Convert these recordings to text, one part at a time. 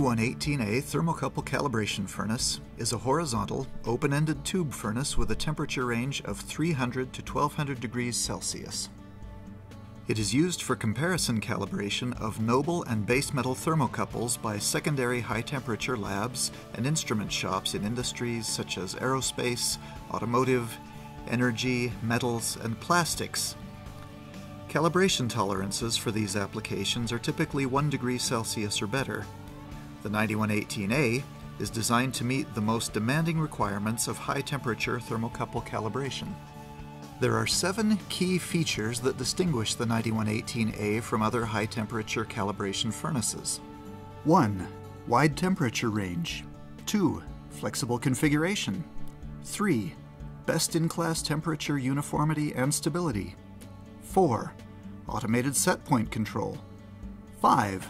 9118A thermocouple calibration furnace is a horizontal, open-ended tube furnace with a temperature range of 300 to 1200 degrees Celsius. It is used for comparison calibration of noble and base metal thermocouples by secondary high-temperature labs and instrument shops in industries such as aerospace, automotive, energy, metals, and plastics. Calibration tolerances for these applications are typically 1 degree Celsius or better. The 9118A is designed to meet the most demanding requirements of high-temperature thermocouple calibration. There are 7 key features that distinguish the 9118A from other high-temperature calibration furnaces. 1. Wide temperature range. 2. Flexible configuration. 3. Best-in-class temperature uniformity and stability. 4. Automated set point control. 5.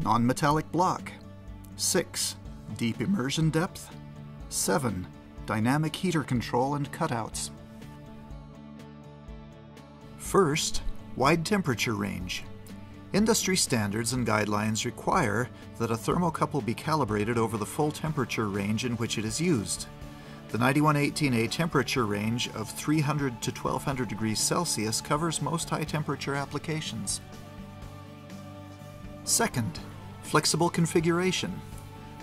Non-metallic block. 6. Deep immersion depth. 7. Dynamic heater control and cutouts. First, wide temperature range. Industry standards and guidelines require that a thermocouple be calibrated over the full temperature range in which it is used. The 9118A temperature range of 300 to 1200 degrees Celsius covers most high-temperature applications. Second, flexible configuration.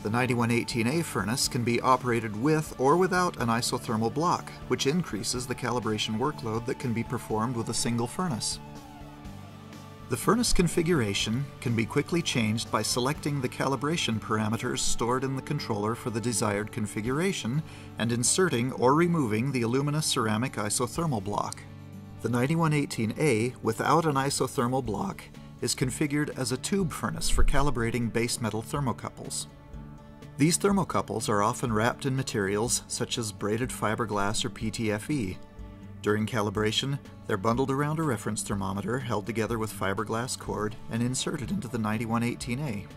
The 9118A furnace can be operated with or without an isothermal block, which increases the calibration workload that can be performed with a single furnace. The furnace configuration can be quickly changed by selecting the calibration parameters stored in the controller for the desired configuration and inserting or removing the alumina ceramic isothermal block. The 9118A without an isothermal block is configured as a tube furnace for calibrating base metal thermocouples. These thermocouples are often wrapped in materials such as braided fiberglass or PTFE. During calibration, they're bundled around a reference thermometer held together with fiberglass cord and inserted into the 9118A.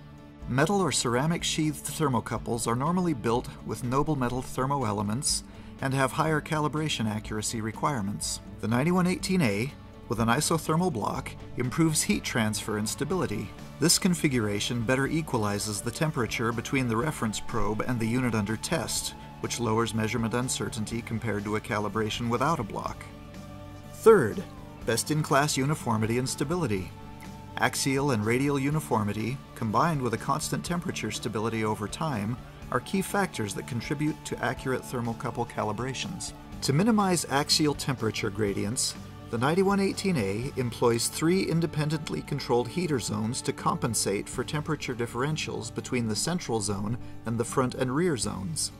Metal or ceramic sheathed thermocouples are normally built with noble metal thermoelements and have higher calibration accuracy requirements. The 9118A, with an isothermal block, improves heat transfer and stability. This configuration better equalizes the temperature between the reference probe and the unit under test, which lowers measurement uncertainty compared to a calibration without a block. Third, best-in-class uniformity and stability. Axial and radial uniformity, combined with a constant temperature stability over time, are key factors that contribute to accurate thermocouple calibrations. To minimize axial temperature gradients, the 9118A employs 3 independently controlled heater zones to compensate for temperature differentials between the central zone and the front and rear zones.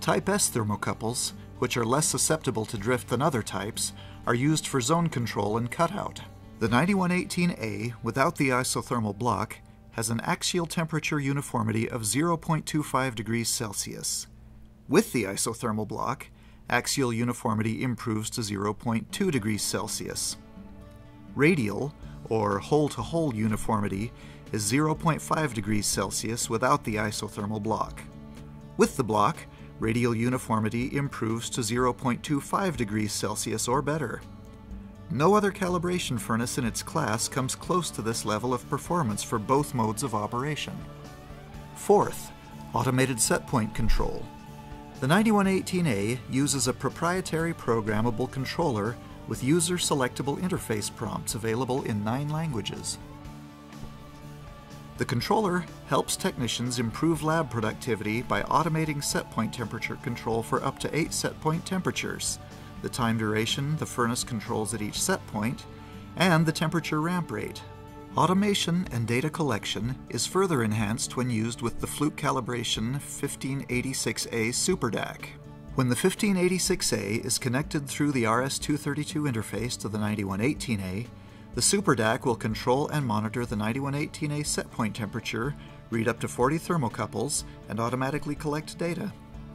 Type S thermocouples, which are less susceptible to drift than other types, are used for zone control and cutout. The 9118A, without the isothermal block, has an axial temperature uniformity of 0.25 degrees Celsius. With the isothermal block, axial uniformity improves to 0.2 degrees Celsius. Radial, or hole-to-hole uniformity, is 0.5 degrees Celsius without the isothermal block. With the block, radial uniformity improves to 0.25 degrees Celsius or better. No other calibration furnace in its class comes close to this level of performance for both modes of operation. Fourth, automated set point control. The 9118A uses a proprietary programmable controller with user-selectable interface prompts available in 9 languages. The controller helps technicians improve lab productivity by automating setpoint temperature control for up to 8 setpoint temperatures, the time duration the furnace controls at each setpoint, and the temperature ramp rate. Automation and data collection is further enhanced when used with the Fluke Calibration 1586A SuperDAC. When the 1586A is connected through the RS-232 interface to the 9118A, the SuperDAC will control and monitor the 9118A setpoint temperature, read up to 40 thermocouples, and automatically collect data.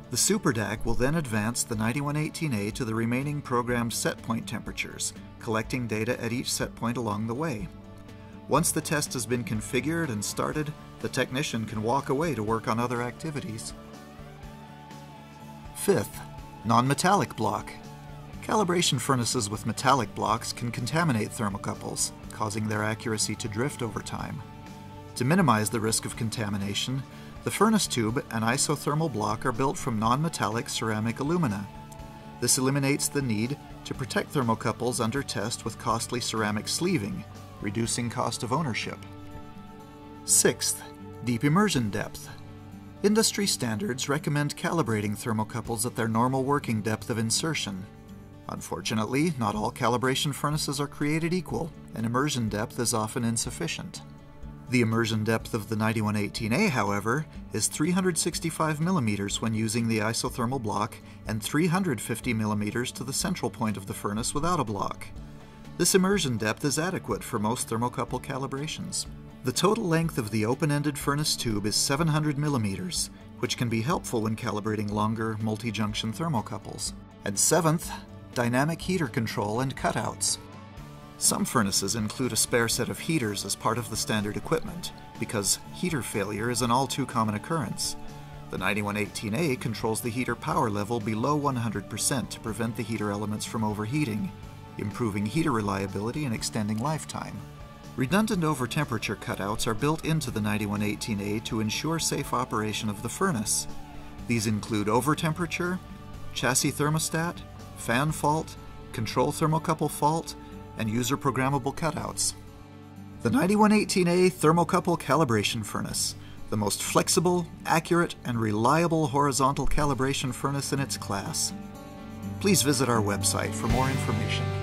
The SuperDAC will then advance the 9118A to the remaining programmed setpoint temperatures, collecting data at each setpoint along the way. Once the test has been configured and started, the technician can walk away to work on other activities. Fifth, non-metallic block. Calibration furnaces with metallic blocks can contaminate thermocouples, causing their accuracy to drift over time. To minimize the risk of contamination, the furnace tube and isothermal block are built from non-metallic ceramic alumina. This eliminates the need to protect thermocouples under test with costly ceramic sleeving, reducing cost of ownership. Sixth, deep immersion depth. Industry standards recommend calibrating thermocouples at their normal working depth of insertion. Unfortunately, not all calibration furnaces are created equal, and immersion depth is often insufficient. The immersion depth of the 9118A, however, is 365 millimeters when using the isothermal block and 350 millimeters to the central point of the furnace without a block. This immersion depth is adequate for most thermocouple calibrations. The total length of the open-ended furnace tube is 700 millimeters, which can be helpful when calibrating longer, multi-junction thermocouples. And seventh, dynamic heater control and cutouts. Some furnaces include a spare set of heaters as part of the standard equipment, because heater failure is an all-too-common occurrence. The 9118A controls the heater power level below 100% to prevent the heater elements from overheating, improving heater reliability and extending lifetime. Redundant over-temperature cutouts are built into the 9118A to ensure safe operation of the furnace. These include over-temperature, chassis thermostat, fan fault, control thermocouple fault, and user-programmable cutouts. The 9118A Thermocouple Calibration Furnace, the most flexible, accurate, and reliable horizontal calibration furnace in its class. Please visit our website for more information.